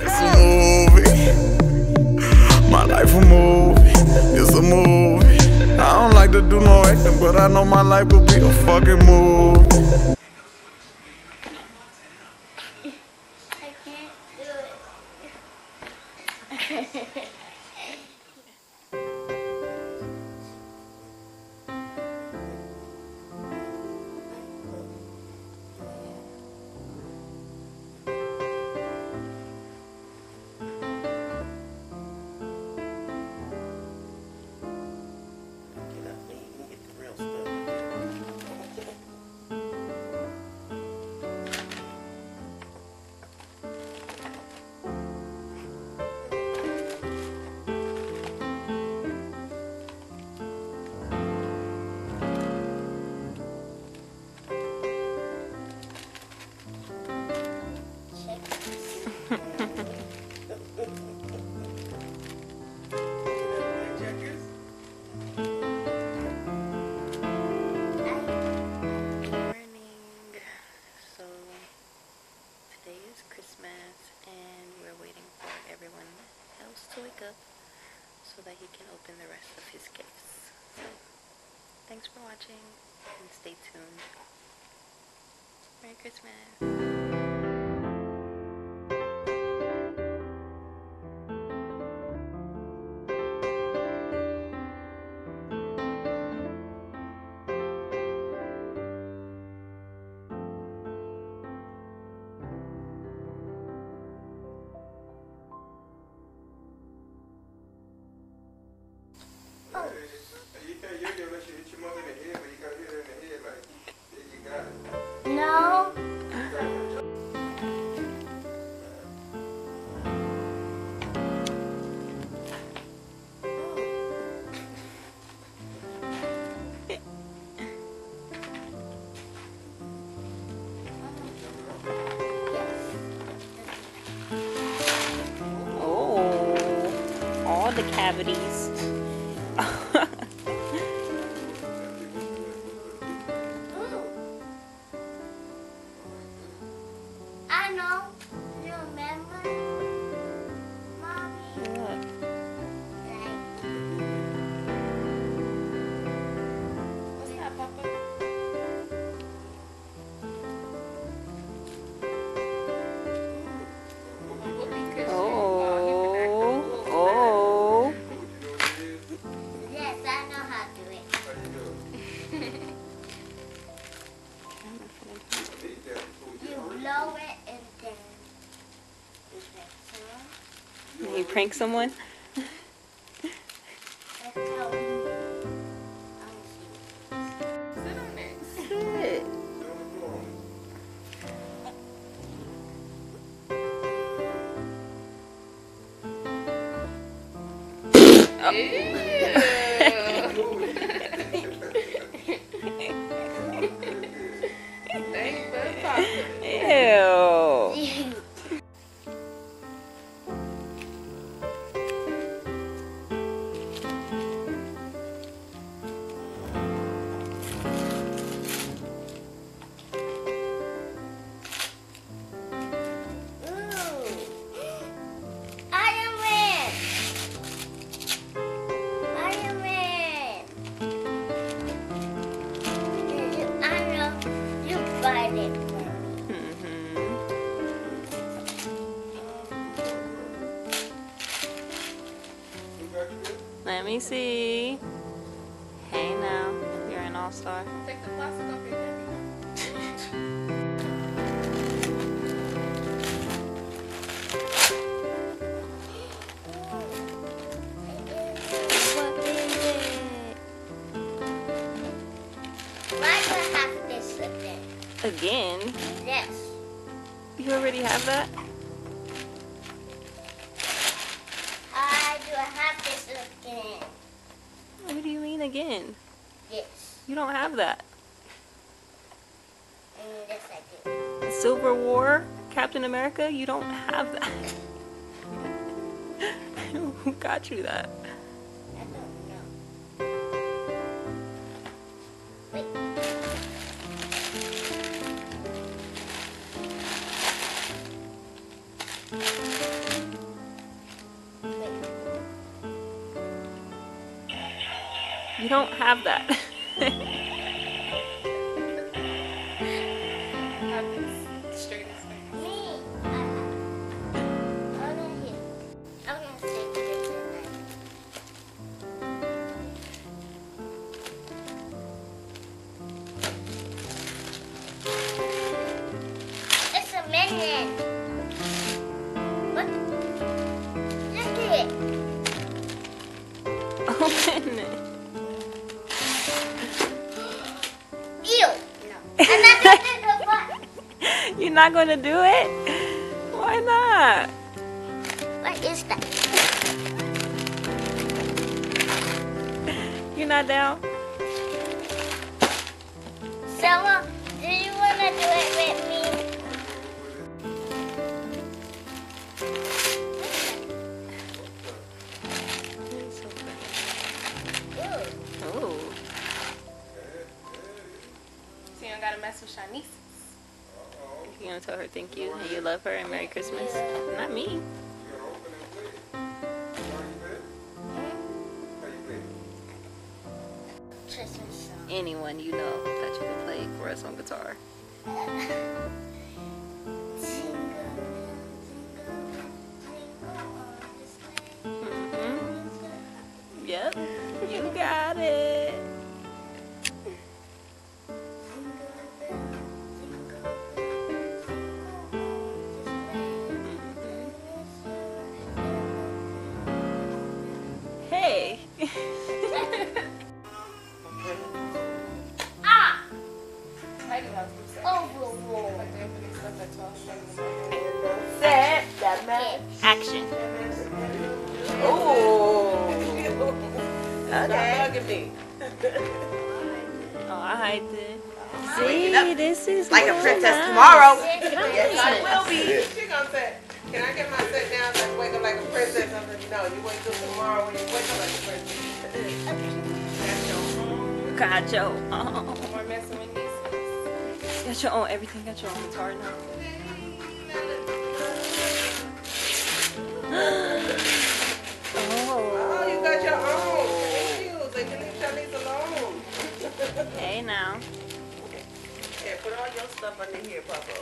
It's a movie. My life a movie. It's a movie. I don't like to do no acting, but I know my life will be a fucking movie. So that he can open the rest of his gifts. So, thanks for watching and stay tuned. Merry Christmas. No. Oh, all the cavities. You prank someone? Let me see. Hey now, you're an all-star. Take the plastic off your head. What is it? Why do I have to slip in? Again? Yes. You already have that? What do you mean again? Yes. You don't have that. Yes, I do. Silver War, Captain America, you don't have that. Who got you that? I don't know. Wait. I don't have that. Open it. Ew. No. I'm not going to do it. You're not going to do it? Why not? What is that? You're not down? Selma, do you want to do it with me? You're gonna tell her thank you and you love her and Merry Christmas. Not me. Anyone you know that you can play for us on guitar. Mm-hmm. Yep, you got it. Set that man. Action. Oh. Okay. Oh, I did. See, this is like a princess tomorrow. Yes, I will be. She gonna say, "Can I get my set down and wake up like a princess?" I'm like, "No, you wait till tomorrow when you wake up like a princess." Got your own. We're messing with these. Got your own everything, got your own guitar now. Oh, you got your own. Thank you. They can leave your knees alone. Hey now. Yeah, put all your stuff under here, Papa,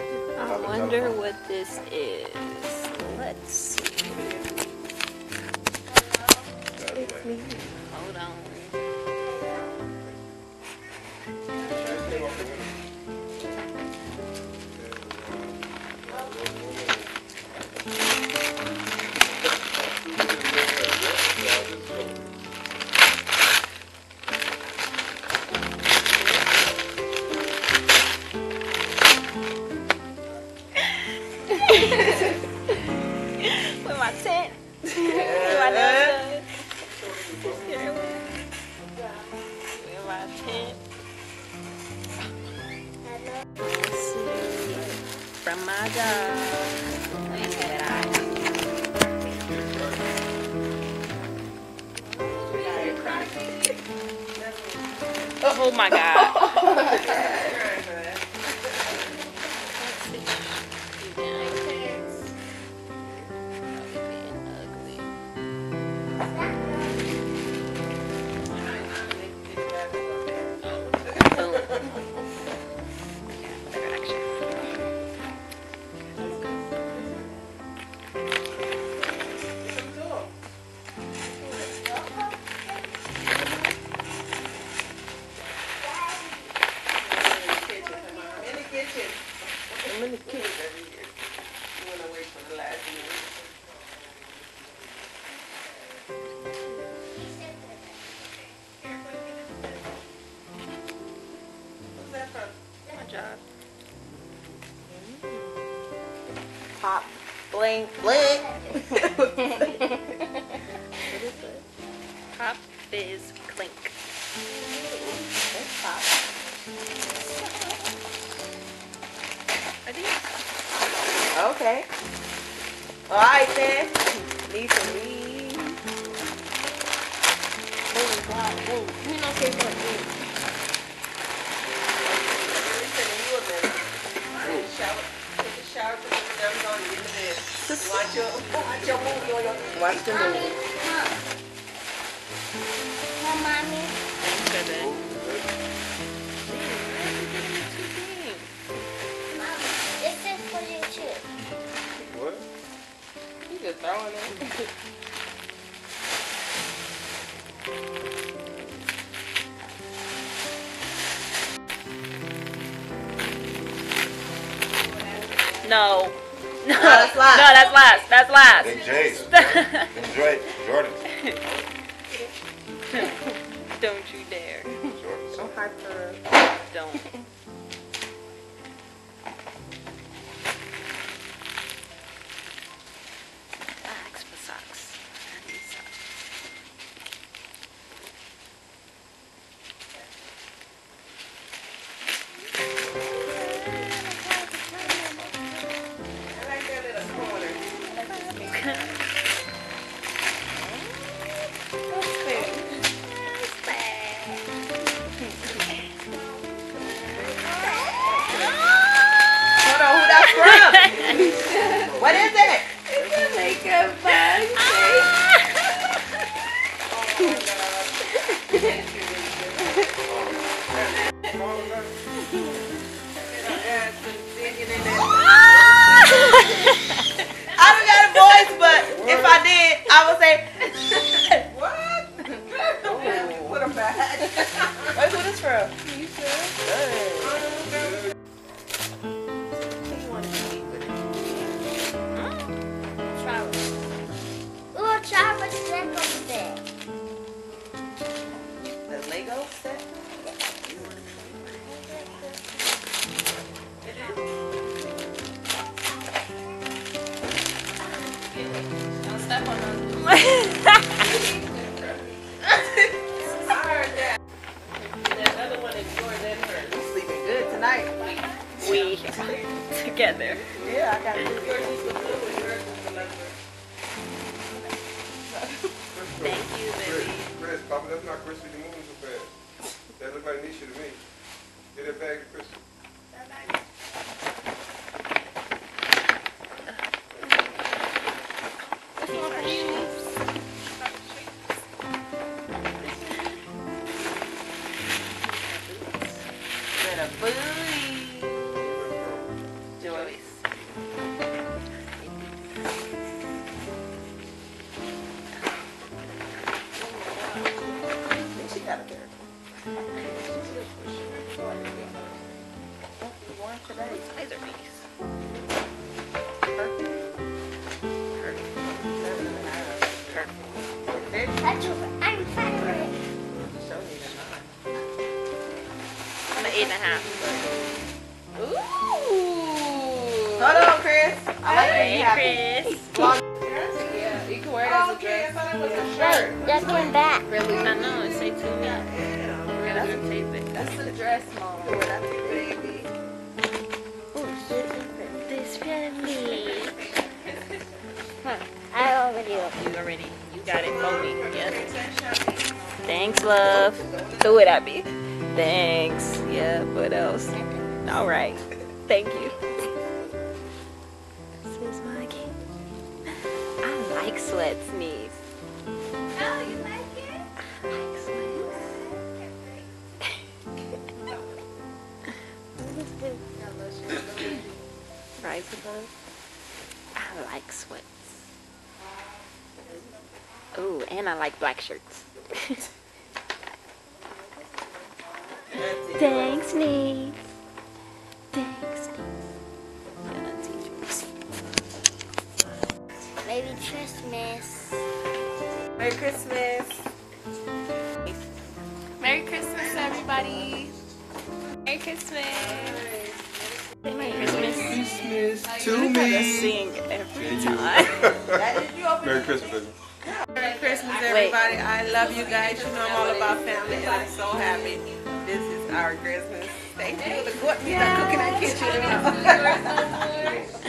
okay? I wonder what this is. Let's see. It's me. Hold on. With my tent. With my nose. With my tent. Let's see. From my dog. Look at that. Oh my god. Pop, blink, blink. What is it? Pop, fizz, clink. That's pop. I think it's pop. Okay. All right then. These are me. Oh God! Oh, you don't say what. Take a shower. Just watch your movie or your movie. Watch the movie. No, mommy. Okay, Mommy, this is for you too. What? You just throwing it. No. No, that's last. No, that's last. That's last. Then Jay's. Then Drake. Jordan. Don't you dare. Jordan. Don't hype her up. Don't. Socks for socks. I need socks. What is it? It's a makeup bag. I don't got a voice, but if I did, I would say, what? What a bag. Where's what it's from? You sure? Good. Together. Yeah, I got it. Thank you, baby. Chris, Papa, that's not Chris moving so fast. That looks like Nisha to me. Get that bag, Chris. Shirts. Thanks, Nate. Thanks, Nate. Merry Christmas. Merry Christmas. Merry Christmas, everybody. Merry Christmas. Merry Christmas. Merry Christmas to me. Gotta sing every time. Merry Christmas, baby. Merry Christmas, everybody. Wait. I love you guys. You know I'm all about family, and I'm so happy. This is our Christmas. Thank you for the cooking in the kitchen.